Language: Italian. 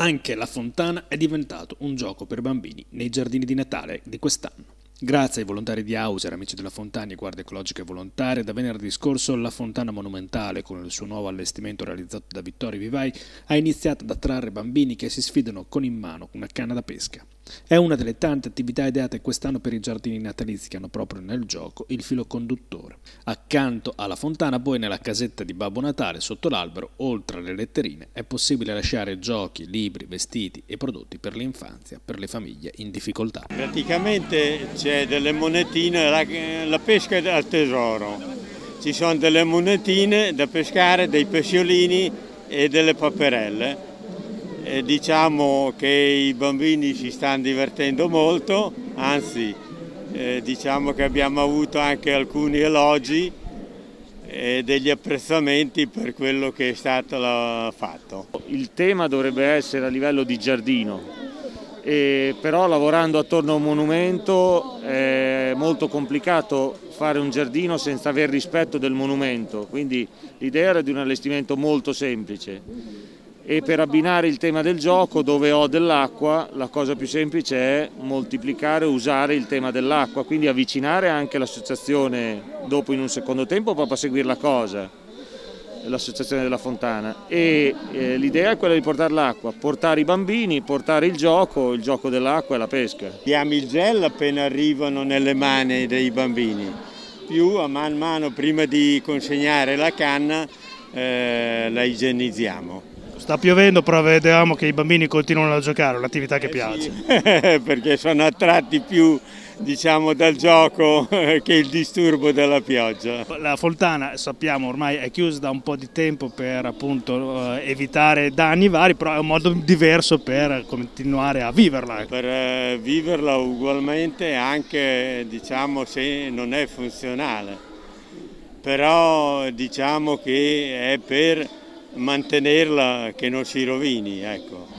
anche la Fontana è diventato un gioco per bambini nei giardini di Natale di quest'anno. Grazie ai volontari di Auser, Amici della Fontana e Guardie Ecologiche Volontarie, da venerdì scorso la Fontana Monumentale, con il suo nuovo allestimento realizzato da Vittorio Vivai, ha iniziato ad attrarre bambini che si sfidano con in mano una canna da pesca. È una delle tante attività ideate quest'anno per i giardini natalizi che hanno proprio nel gioco il filo conduttore. Accanto alla fontana, poi nella casetta di Babbo Natale, sotto l'albero, oltre alle letterine, è possibile lasciare giochi, libri, vestiti e prodotti per l'infanzia, per le famiglie in difficoltà. Praticamente c'è delle monetine, la pesca è al tesoro. Ci sono delle monetine da pescare, dei pesciolini e delle paperelle. E diciamo che i bambini si stanno divertendo molto, anzi diciamo che abbiamo avuto anche alcuni elogi e degli apprezzamenti per quello che è stato fatto. Il tema dovrebbe essere a livello di giardino, però lavorando attorno a un monumento è molto complicato fare un giardino senza aver rispetto del monumento, quindi l'idea era di un allestimento molto semplice. E per abbinare il tema del gioco, dove ho dell'acqua, la cosa più semplice è moltiplicare e usare il tema dell'acqua, quindi avvicinare anche l'associazione, dopo in un secondo tempo proprio a seguire la cosa, l'associazione della Fontana, e l'idea è quella di portare l'acqua, portare i bambini, portare il gioco dell'acqua e la pesca. Diamo il gel appena arrivano nelle mani dei bambini, più a man mano prima di consegnare la canna la igienizziamo. Sta piovendo, però vediamo che i bambini continuano a giocare, un'attività che piace. Sì, perché sono attratti più, diciamo, dal gioco che il disturbo della pioggia. La fontana, sappiamo, ormai è chiusa da un po' di tempo per appunto evitare danni vari, però è un modo diverso per continuare a viverla. Per viverla ugualmente, anche, diciamo, se non è funzionale, però diciamo che è per mantenerla, che non si rovini, ecco.